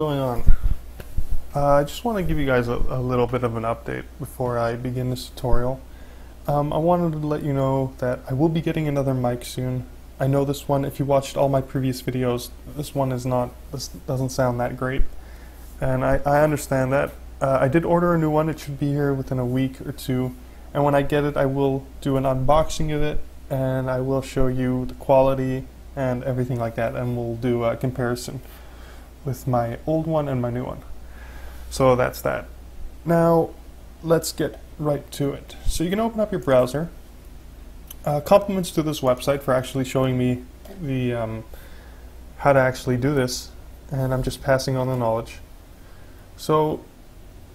Going on. I just want to give you guys a little bit of an update before I begin this tutorial. I wanted to let you know that I will be getting another mic soon. I know this one, if you watched all my previous videos, this doesn't sound that great, and I understand that. I did order a new one. It should be here within a week or two, and when I get it I will do an unboxing of it, and I will show you the quality and everything like that, and we'll do a comparison with my old one and my new one. So that's that. Now let's get right to it. So you can open up your browser. Compliments to this website for actually showing me the how to actually do this, and I'm just passing on the knowledge. So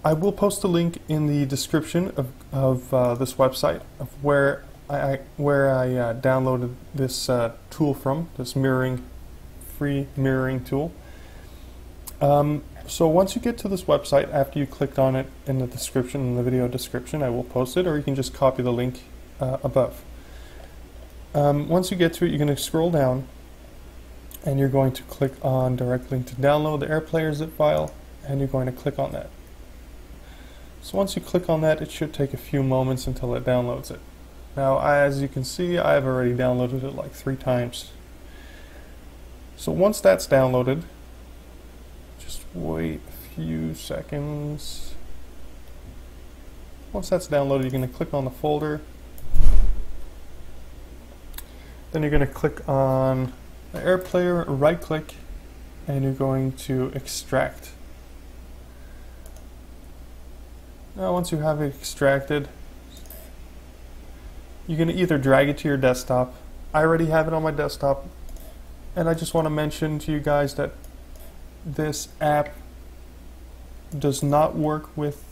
I will post a link in the description of this website of where I downloaded this tool from, this free mirroring tool. So once you get to this website, after you clicked on it in the description, in the video description, I will post it, or you can just copy the link above. Once you get to it, you're going to scroll down, and you're going to click on direct link to download the AirPlayer zip file, and you're going to click on that. So once you click on that, it should take a few moments until it downloads it. Now, as you can see, I've already downloaded it like 3 times. So once that's downloaded, wait a few seconds. Once that's downloaded, you're going to click on the folder. Then you're going to click on the AirPlayer, right click, and you're going to extract. Now once you have it extracted, you can either drag it to your desktop. I already have it on my desktop, and I just want to mention to you guys that this app does not work with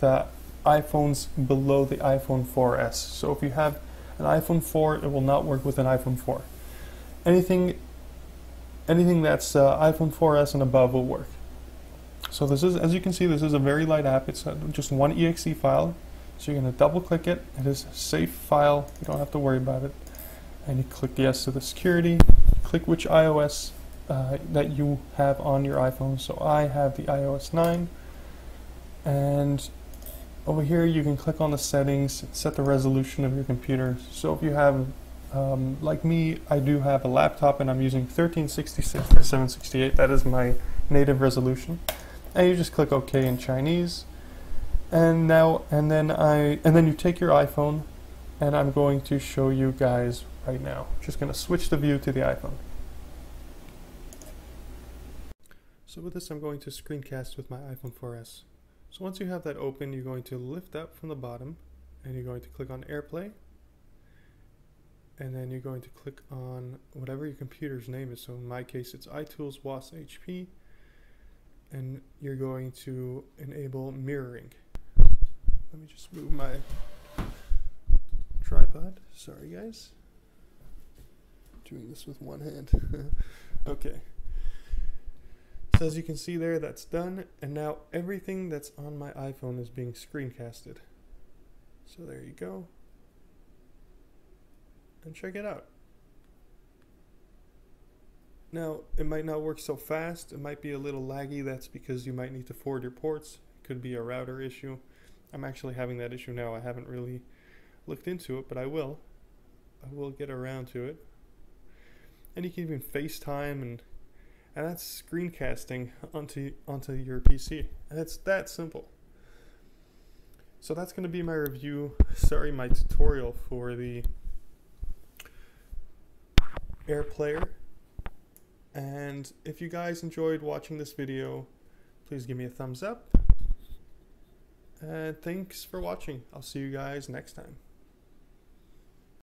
iPhones below the iPhone 4S. So if you have an iPhone 4, it will not work with an iPhone 4. Anything that's iPhone 4S and above will work. So this is, as you can see, this is a very light app. It's just one exe file. So you're going to double click it. It is a safe file. You don't have to worry about it. And you click yes to the security. Click which iOS that you have on your iPhone. So I have the iOS 9, and over here you can click on the settings, set the resolution of your computer. So if you have, like me, I do have a laptop and I'm using 1366 by 768, that is my native resolution, and you just click OK in Chinese, and then you take your iPhone, and I'm going to show you guys right now. Just going to switch the view to the iPhone. So with this, I'm going to screencast with my iPhone 4S. So once you have that open, you're going to lift up from the bottom, and you're going to click on AirPlay, and then you're going to click on whatever your computer's name is. So in my case, it's iTools WASP HP, and you're going to enable mirroring. Let me just move my tripod. Sorry guys, doing this with one hand. Okay. So as you can see there, that's done, and now everything that's on my iPhone is being screencasted. So there you go, and check it out. Now it might not work so fast, it might be a little laggy. That's because you might need to forward your ports. It could be a router issue. I'm actually having that issue now. I haven't really looked into it, but I will get around to it. And you can even FaceTime, and that's screencasting onto your PC. And it's that simple. So that's going to be my review, sorry, my tutorial for the AirPlayer. And if you guys enjoyed watching this video, please give me a thumbs up. And thanks for watching. I'll see you guys next time.